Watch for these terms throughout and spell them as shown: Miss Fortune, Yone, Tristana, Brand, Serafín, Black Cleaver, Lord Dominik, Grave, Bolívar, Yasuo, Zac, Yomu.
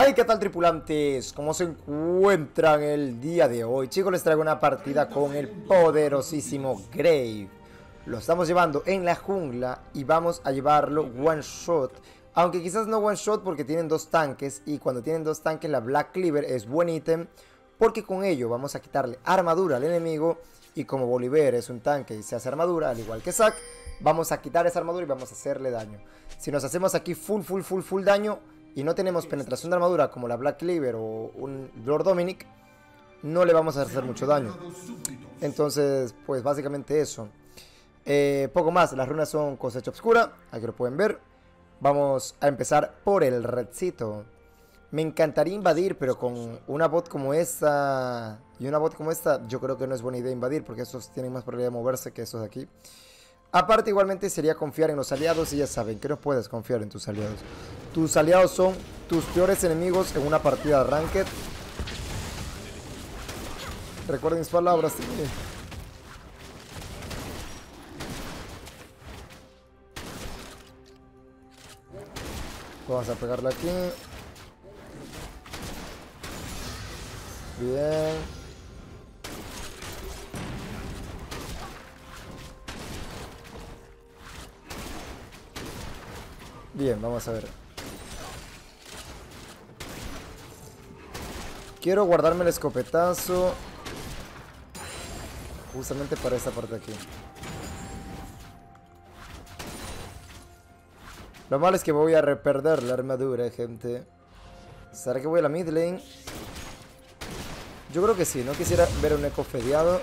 Hey, ¿qué tal, tripulantes? ¿Cómo se encuentran el día de hoy? Chicos, les traigo una partida con el poderosísimo Grave. Lo estamos llevando en la jungla y vamos a llevarlo one shot. Aunque quizás no one shot porque tienen dos tanques, y cuando tienen dos tanques la Black Cleaver es buen ítem, porque con ello vamos a quitarle armadura al enemigo. Y como Bolívar es un tanque y se hace armadura, al igual que Zac, vamos a quitar esa armadura y vamos a hacerle daño. Si nos hacemos aquí full daño y no tenemos penetración de armadura como la Black Cleaver o un Lord Dominik, no le vamos a hacer mucho daño. Entonces, pues básicamente eso. Poco más, las runas son cosecha oscura, aquí lo pueden ver. Vamos a empezar por el redcito. Me encantaría invadir, pero con una bot como esta y una bot como esta, yo creo que no es buena idea invadir, porque estos tienen más probabilidad de moverse que estos de aquí. Aparte, igualmente sería confiar en los aliados, y ya saben que no puedes confiar en tus aliados. Tus aliados son tus peores enemigos en una partida de ranked. Recuerden mis palabras. Vamos a pegarle aquí. Bien. Bien, vamos a ver. Quiero guardarme el escopetazo justamente para esta parte de aquí. Lo malo es que voy a reperder la armadura, gente. ¿Será que voy a la mid lane? Yo creo que sí, no quisiera ver un eco fedeado.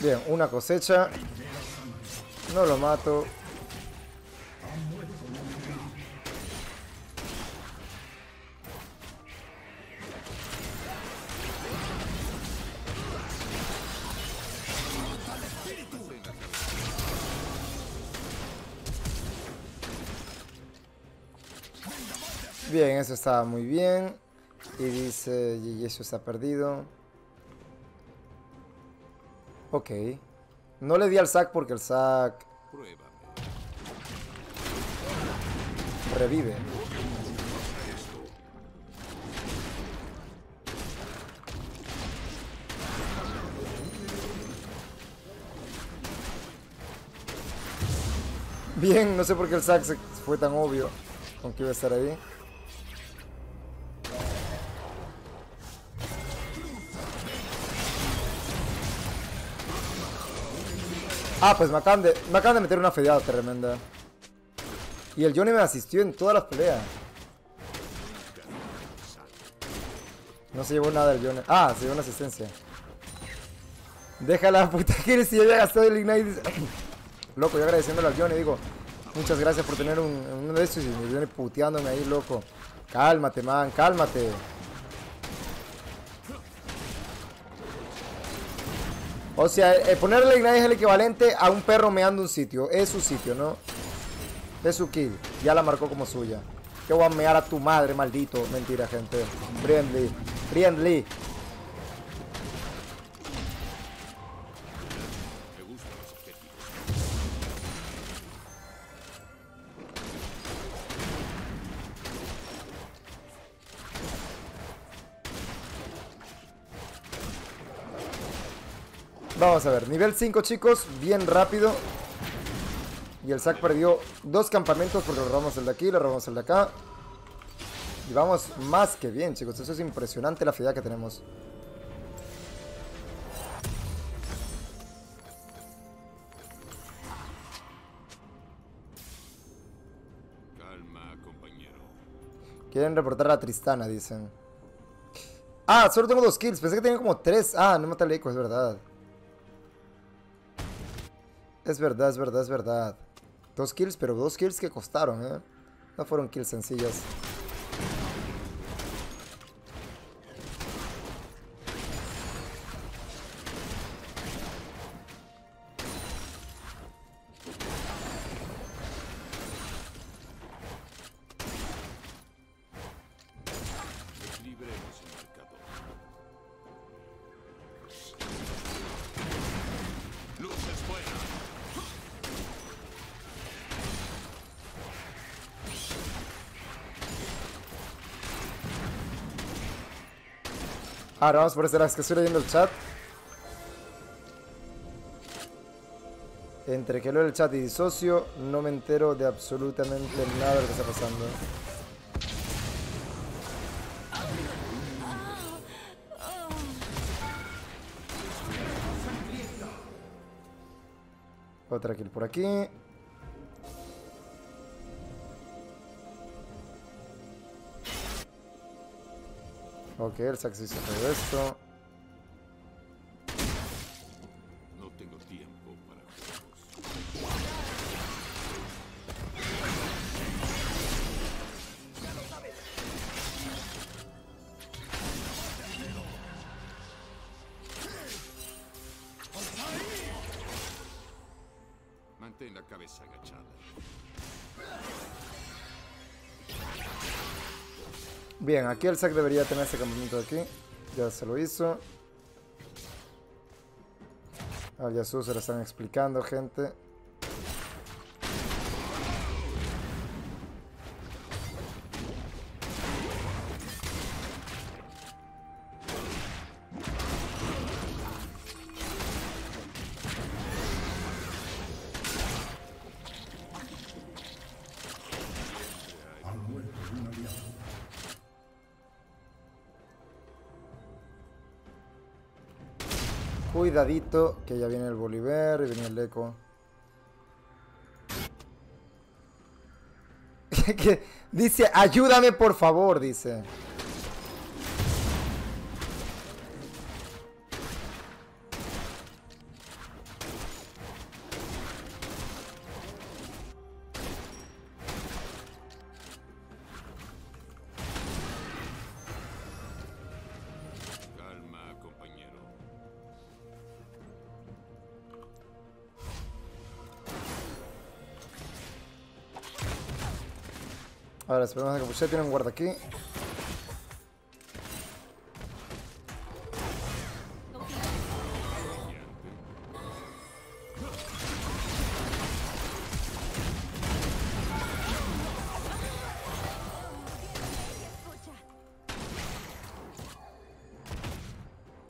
Bien, una cosecha. No lo mato. Bien, eso está muy bien. Y dice, y eso está perdido. Ok. No le di al Zac porque el Zac revive. Bien, no sé por qué el Zac fue tan obvio con que iba a estar ahí. Ah, pues me acaban de meter una fedeada tremenda. Y el Yone me asistió en todas las peleas. No se llevó nada el Yone. Ah, se llevó una asistencia. Deja la puta que si yo había gastado el Ignite. Loco, yo agradeciéndole al Yone, digo, muchas gracias por tener uno de estos. Y el Yone puteándome ahí, loco. Cálmate, man, cálmate. O sea, ponerle Ignite es el equivalente a un perro meando un sitio. Es su sitio, ¿no? Es su kill. Ya la marcó como suya. Que voy a mear a tu madre, maldito. Mentira, gente. Friendly. Friendly. Vamos a ver, nivel 5, chicos, bien rápido. Y el Zac perdió dos campamentos porque le robamos el de aquí, le robamos el de acá. Y vamos más que bien, chicos. Eso es impresionante la fidelidad que tenemos. Calma, compañero. Quieren reportar a Tristana, dicen. Ah, solo tengo 2 kills. Pensé que tenía como 3. Ah, no mata el eco, es verdad. Es verdad. 2 kills, pero 2 kills que costaron, ¿eh? No fueron kills sencillas. Ahora vamos por esta, las que estoy leyendo el chat. Entre que leo el chat y disocio, no me entero de absolutamente nada de lo que está pasando. Otra kill por aquí. Ok, el Zac hizo todo esto. No tengo tiempo para juegos. Mantén la cabeza agachada. Bien, aquí el Zac debería tener ese campamento de aquí. Ya se lo hizo. Al Yasuo se lo están explicando, gente. Cuidadito, que ya viene el Bolívar y viene el eco. Que dice, ayúdame por favor, dice. Ahora esperemos a que Puché tiene un guarda aquí.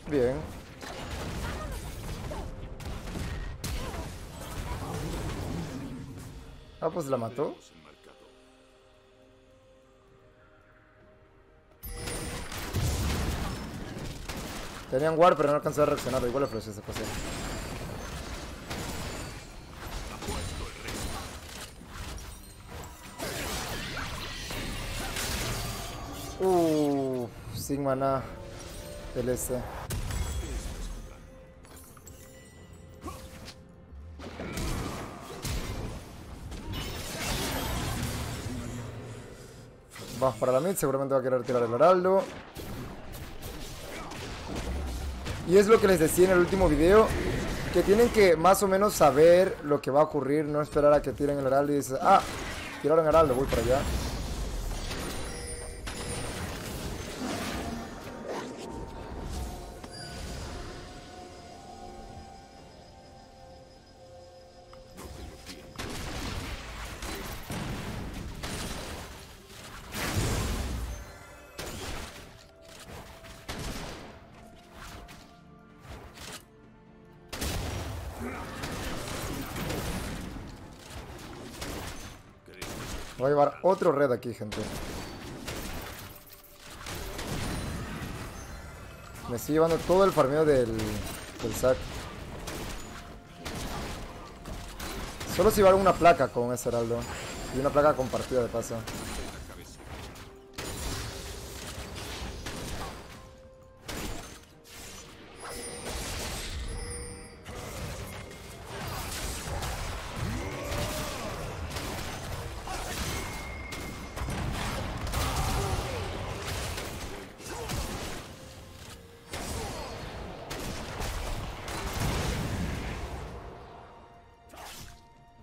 Bien. Ah, pues la mató. Tenían ward, pero no alcanzó a reaccionar. Igual le flasheé esa cosa. Sin maná. El S. Vamos para la mid. Seguramente va a querer tirar el heraldo. Y es lo que les decía en el último video, que tienen que más o menos saber lo que va a ocurrir, no esperar a que tiren el heraldo y dices, ah, tiraron el heraldo, voy para allá. Voy a llevar otro red aquí, gente. Me estoy llevando todo el farmeo del Zac. Solo se lleva una placa con ese heraldo. Y una placa compartida de paso.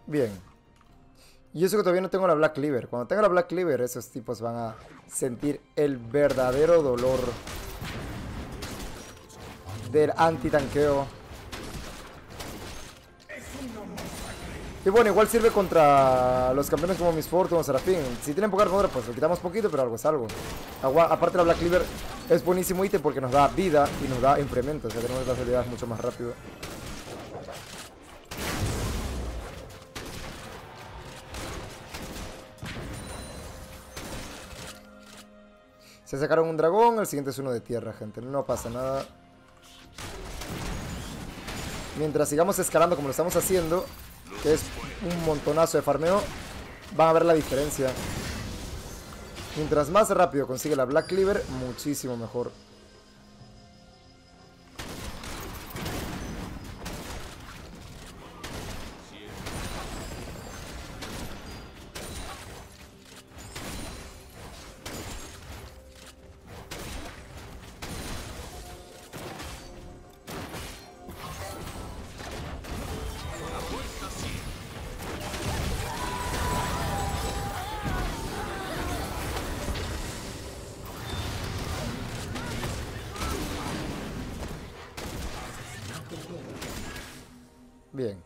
Bien. Y eso que todavía no tengo la Black Cleaver. Cuando tenga la Black Cleaver, esos tipos van a sentir el verdadero dolor del antitanqueo. Y bueno, igual sirve contra los campeones como Miss Fortune o Serafín. Si tienen poca armadura, pues lo quitamos poquito, pero algo es algo. Aparte la Black Cleaver Es buenísimo ítem porque nos da vida y nos da enfriamiento. O sea, tenemos las habilidades mucho más rápido. Se sacaron un dragón, el siguiente es uno de tierra, gente. No pasa nada. Mientras sigamos escalando como lo estamos haciendo, que es un montonazo de farmeo, van a ver la diferencia. Mientras más rápido consigue la Black Cleaver, muchísimo mejor. Bien.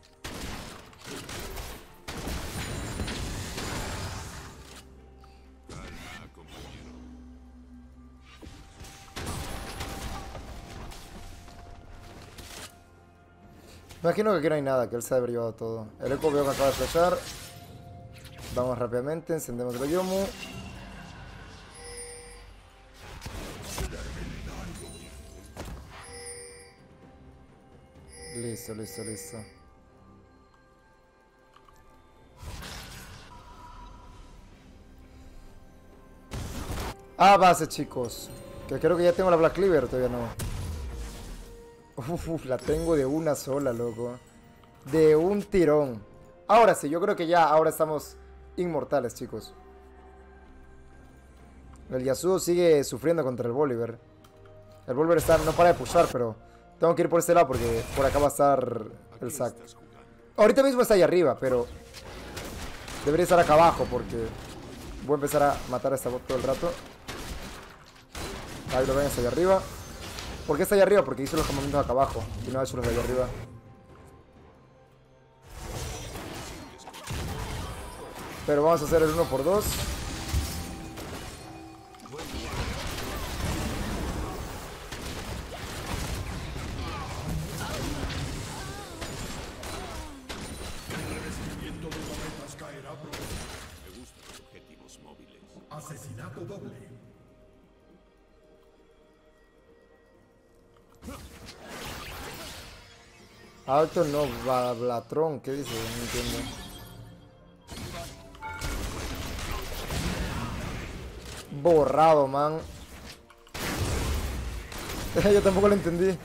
Imagino que aquí no hay nada, que él se ha derivado todo. El eco veo que acaba de flashar. Vamos rápidamente, encendemos el Yomu. Listo, listo, listo. A base, chicos. Que creo que ya tengo la Black Cleaver, todavía no. Uf, la tengo de una sola, loco. De un tirón. Ahora sí, yo creo que ya ahora estamos inmortales, chicos. El Yasuo sigue sufriendo contra el Bolívar. El Bolívar está, no para de pushar, pero tengo que ir por este lado porque por acá va a estar el Zac. Ahorita mismo está ahí arriba, pero debería estar acá abajo porque voy a empezar a matar a esta bot todo el rato. Ahí lo ven, está allá arriba. ¿Por qué está allá arriba? Porque hizo los comandamientos acá abajo y no ha hecho los de allá arriba. Pero vamos a hacer el 1x2. Asesinato doble. Alto no, Bablatrón, ¿qué dice? No entiendo. Borrado, man. Yo tampoco lo entendí.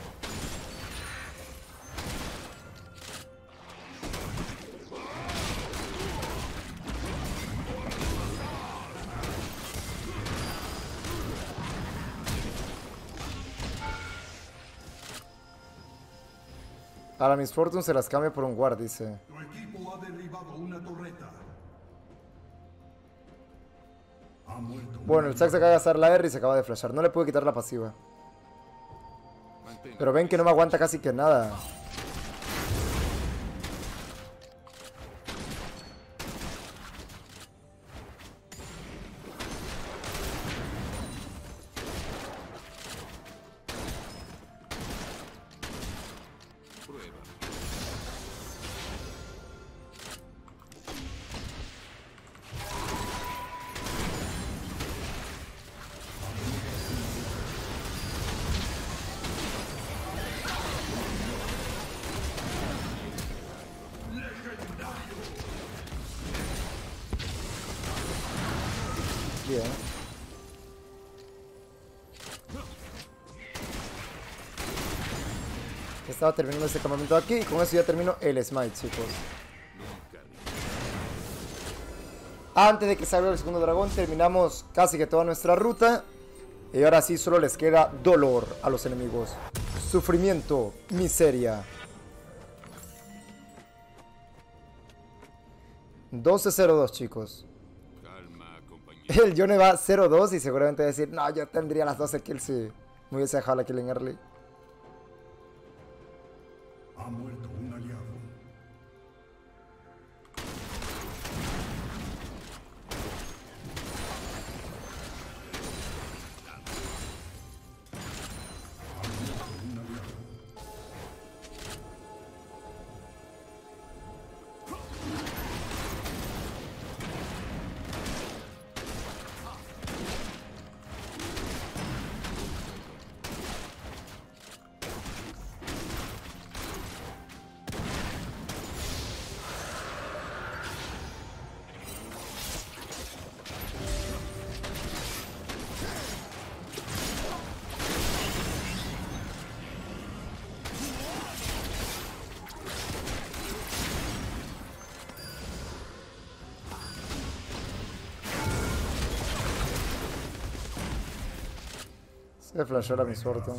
A la Miss Fortune se las cambia por un guard, dice. Tu equipo ha derribado una torreta. Bueno, el Zac se acaba de gastar la R y se acaba de flashar. No le pude quitar la pasiva. Pero ven que no me aguanta casi que nada. Bien. Estaba terminando este campamento aquí y con eso ya termino el smite, chicos. Antes de que salga el segundo dragón terminamos casi que toda nuestra ruta. Y ahora sí solo les queda dolor a los enemigos. Sufrimiento, miseria. 12-0-2, chicos. El Yone va 0-2 y seguramente va a decir: no, yo tendría las 12 kills si me hubiese dejado la kill en early. Ha muerto un aliado. Se flasheó a Miss Fortune.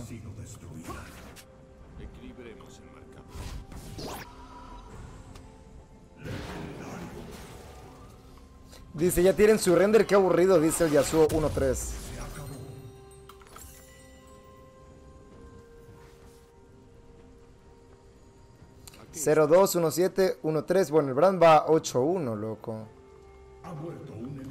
Dice, ya tienen su render, qué aburrido, dice el Yasuo 1-3. Okay. 0-2, 1-7, 1-3. Bueno, el Brand va 8-1, loco. Ha muerto un enemigo.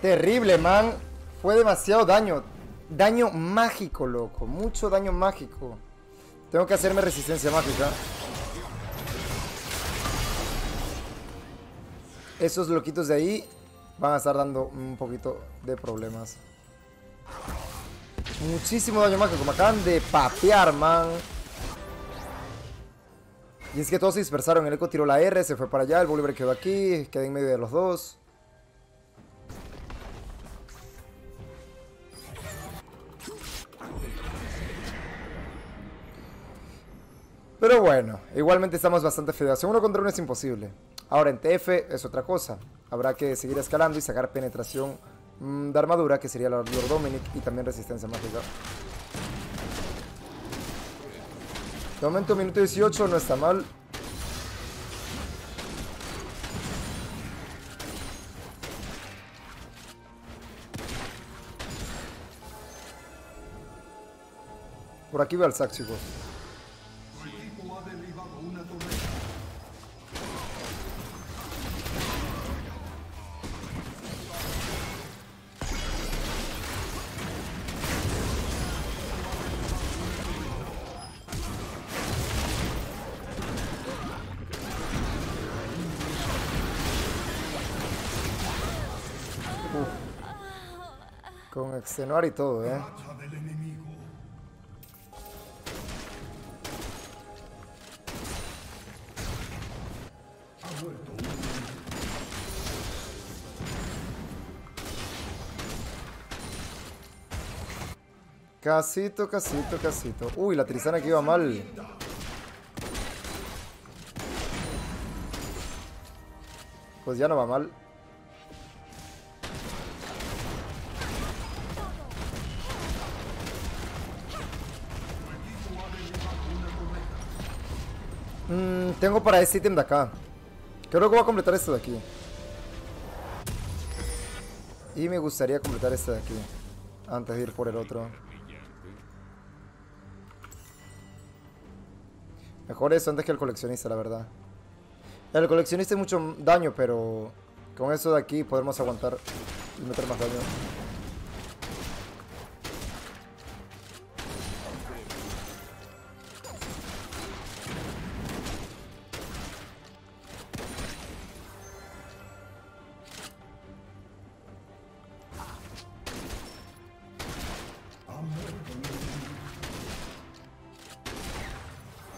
Terrible, man. Fue demasiado daño. Daño mágico, loco. Mucho daño mágico. Tengo que hacerme resistencia mágica. Esos loquitos de ahí van a estar dando un poquito de problemas. Muchísimo daño mágico. Me acaban de papear, man. Y es que todos se dispersaron. El eco tiró la R, se fue para allá. El Bolívar quedó aquí. Quedé en medio de los dos. Pero bueno, igualmente estamos bastante feos. Uno contra uno es imposible. Ahora en TF es otra cosa. Habrá que seguir escalando y sacar penetración de armadura, que sería la Lord Dominik, y también resistencia mágica. De momento, minuto 18, no está mal. Por aquí va el Zac, chicos. Con extenuar y todo, eh. Casito, casito, casito. Uy, la Tristana que iba mal. Pues ya no va mal. Tengo para este ítem de acá. Creo que voy a completar esto de aquí. Y me gustaría completar este de aquí antes de ir por el otro. Mejor eso antes que el coleccionista, la verdad. El coleccionista es mucho daño, pero con eso de aquí podemos aguantar y meter más daño.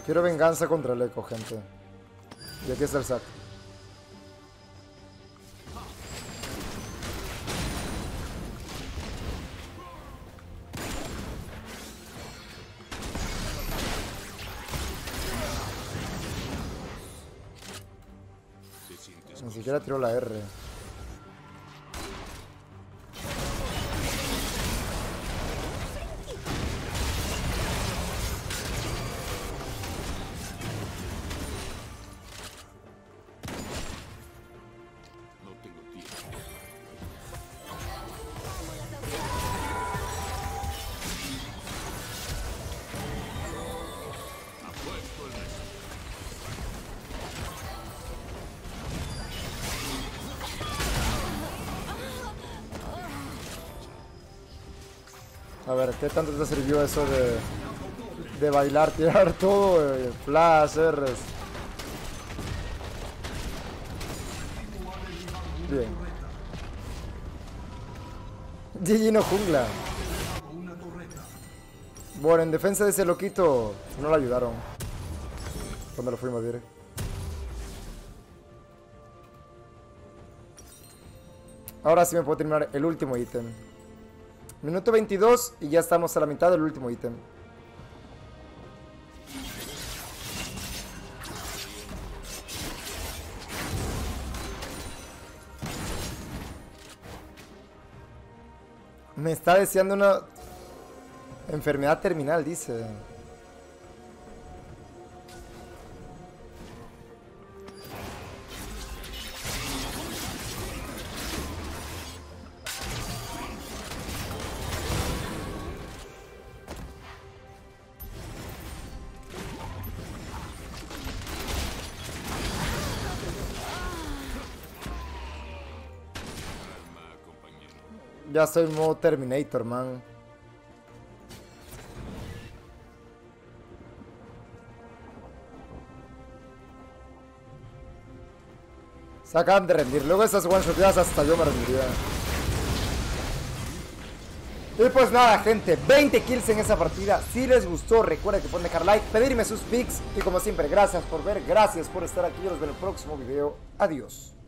Quiero venganza contra el eco, gente. Y aquí está el Zac. Ni siquiera tiró la R. A ver, ¿qué tanto te sirvió eso de bailar, tirar todo? Flash, R's. Bien. GG no jungla. Bueno, en defensa de ese loquito, no lo ayudaron. Cuando lo fuimos, diré. Ahora sí me puedo terminar el último ítem. Minuto 22 y ya estamos a la mitad del último ítem. Me está deseando una enfermedad terminal, dice. Ya soy modo Terminator, man. Se acaban de rendir. Luego esas one shoteadas hasta yo me rendiría. Y pues nada, gente, 20 kills en esa partida. Si les gustó, recuerden que pueden dejar like, pedirme sus pics. Y como siempre, gracias por ver, gracias por estar aquí. Yo los veo en el próximo video. Adiós.